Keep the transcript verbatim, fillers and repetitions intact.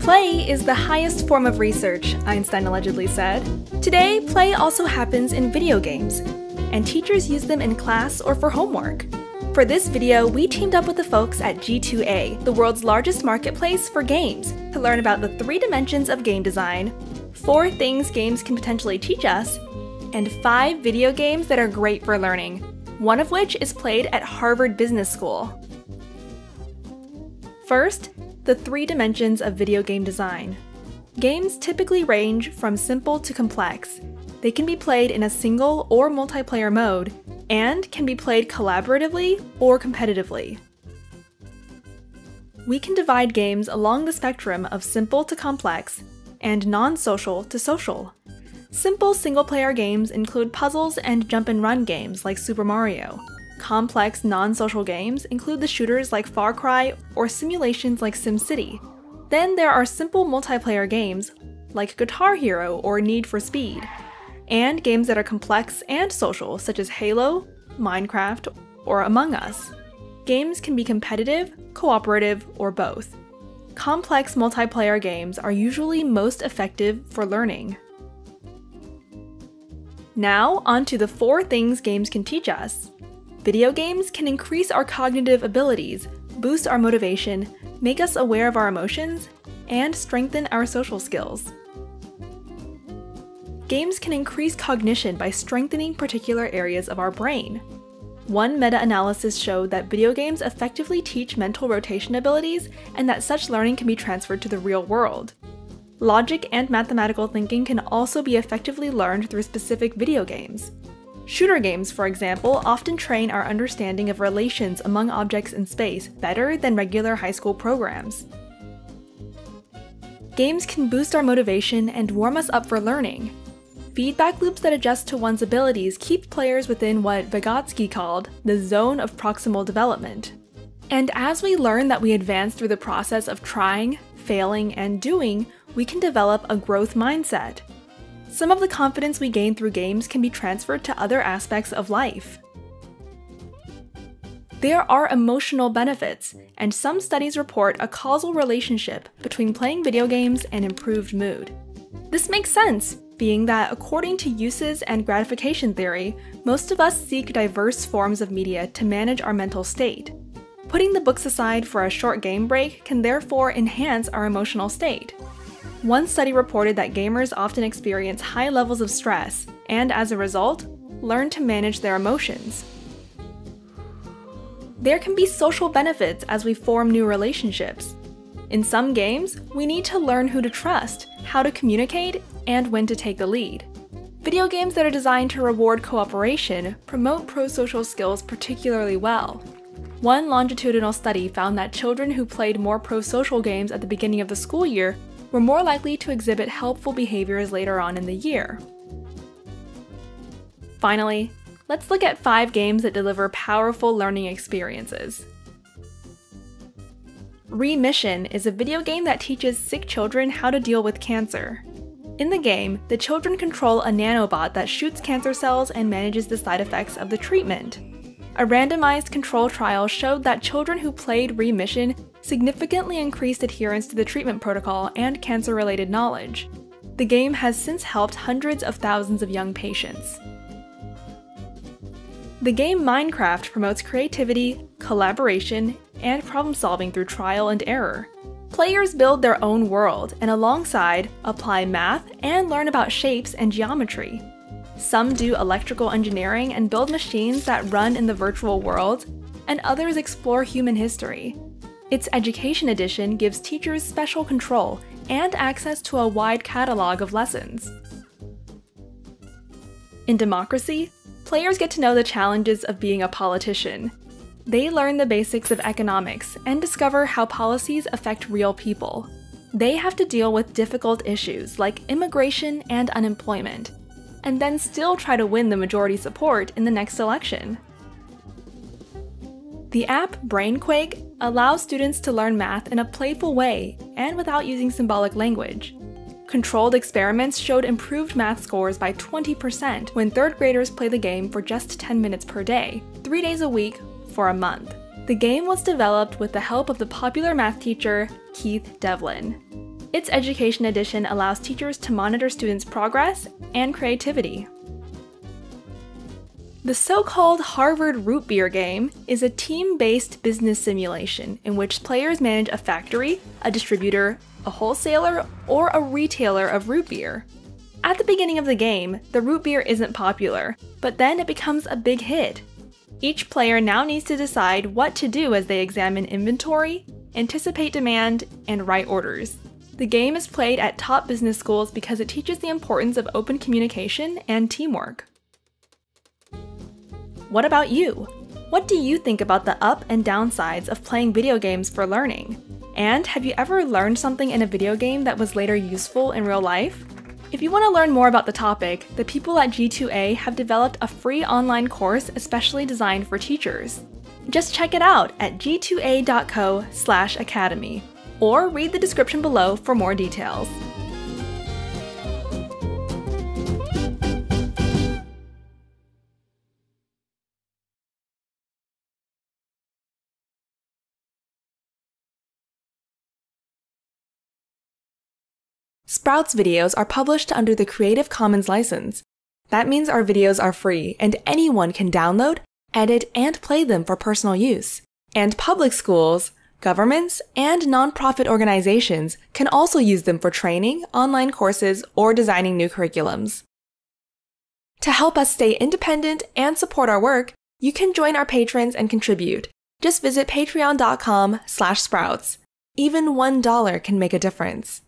Play is the highest form of research, Einstein allegedly said. Today, play also happens in video games, and teachers use them in class or for homework. For this video, we teamed up with the folks at G two A, the world's largest marketplace for games, to learn about the three dimensions of game design, four things games can potentially teach us, and five video games that are great for learning, one of which is played at Harvard Business School. First, the three dimensions of video game design. Games typically range from simple to complex. They can be played in a single or multiplayer mode, and can be played collaboratively or competitively. We can divide games along the spectrum of simple to complex and non-social to social. Simple single-player games include puzzles and jump-and-run games like Super Mario. Complex non-social games include the shooters like Far Cry or simulations like SimCity. Then there are simple multiplayer games like Guitar Hero or Need for Speed, and games that are complex and social, such as Halo, Minecraft, or Among Us. Games can be competitive, cooperative, or both. Complex multiplayer games are usually most effective for learning. Now, on to the four things games can teach us. Video games can increase our cognitive abilities, boost our motivation, make us aware of our emotions, and strengthen our social skills. Games can increase cognition by strengthening particular areas of our brain. One meta-analysis showed that video games effectively teach mental rotation abilities and that such learning can be transferred to the real world. Logic and mathematical thinking can also be effectively learned through specific video games. Shooter games, for example, often train our understanding of relations among objects in space better than regular high school programs. Games can boost our motivation and warm us up for learning. Feedback loops that adjust to one's abilities keep players within what Vygotsky called the zone of proximal development. And as we learn that we advance through the process of trying, failing, and doing, we can develop a growth mindset. Some of the confidence we gain through games can be transferred to other aspects of life. There are emotional benefits, and some studies report a causal relationship between playing video games and improved mood. This makes sense, being that according to uses and gratification theory, most of us seek diverse forms of media to manage our mental state. Putting the books aside for a short game break can therefore enhance our emotional state. One study reported that gamers often experience high levels of stress and, as a result, learn to manage their emotions. There can be social benefits as we form new relationships. In some games, we need to learn who to trust, how to communicate, and when to take the lead. Video games that are designed to reward cooperation promote prosocial skills particularly well. One longitudinal study found that children who played more prosocial games at the beginning of the school year were more likely to exhibit helpful behaviors later on in the year. Finally, let's look at five games that deliver powerful learning experiences. Re-Mission is a video game that teaches sick children how to deal with cancer. In the game, the children control a nanobot that shoots cancer cells and manages the side effects of the treatment. A randomized control trial showed that children who played Re-Mission significantly increased adherence to the treatment protocol and cancer-related knowledge. The game has since helped hundreds of thousands of young patients. The game Minecraft promotes creativity, collaboration, and problem-solving through trial and error. Players build their own world and alongside apply math and learn about shapes and geometry. Some do electrical engineering and build machines that run in the virtual world, and others explore human history. Its Education Edition gives teachers special control and access to a wide catalog of lessons. In Democracy, players get to know the challenges of being a politician. They learn the basics of economics and discover how policies affect real people. They have to deal with difficult issues like immigration and unemployment, and then still try to win the majority support in the next election. The app BrainQuake allows students to learn math in a playful way and without using symbolic language. Controlled experiments showed improved math scores by twenty percent when third graders play the game for just ten minutes per day, three days a week, for a month. The game was developed with the help of the popular math teacher, Keith Devlin. Its Education Edition allows teachers to monitor students' progress and creativity. The so-called Harvard Root Beer game is a team-based business simulation in which players manage a factory, a distributor, a wholesaler, or a retailer of root beer. At the beginning of the game, the root beer isn't popular, but then it becomes a big hit. Each player now needs to decide what to do as they examine inventory, anticipate demand, and write orders. The game is played at top business schools because it teaches the importance of open communication and teamwork. What about you? What do you think about the up and downsides of playing video games for learning? And have you ever learned something in a video game that was later useful in real life? If you want to learn more about the topic, the people at G two A have developed a free online course especially designed for teachers. Just check it out at g two a dot co slash academy or read the description below for more details. Sprout's videos are published under the Creative Commons license. That means our videos are free and anyone can download, edit, and play them for personal use. And public schools, governments, and nonprofit organizations can also use them for training, online courses, or designing new curriculums. To help us stay independent and support our work, you can join our patrons and contribute. Just visit patreon dot com slash sprouts. Even one dollar can make a difference.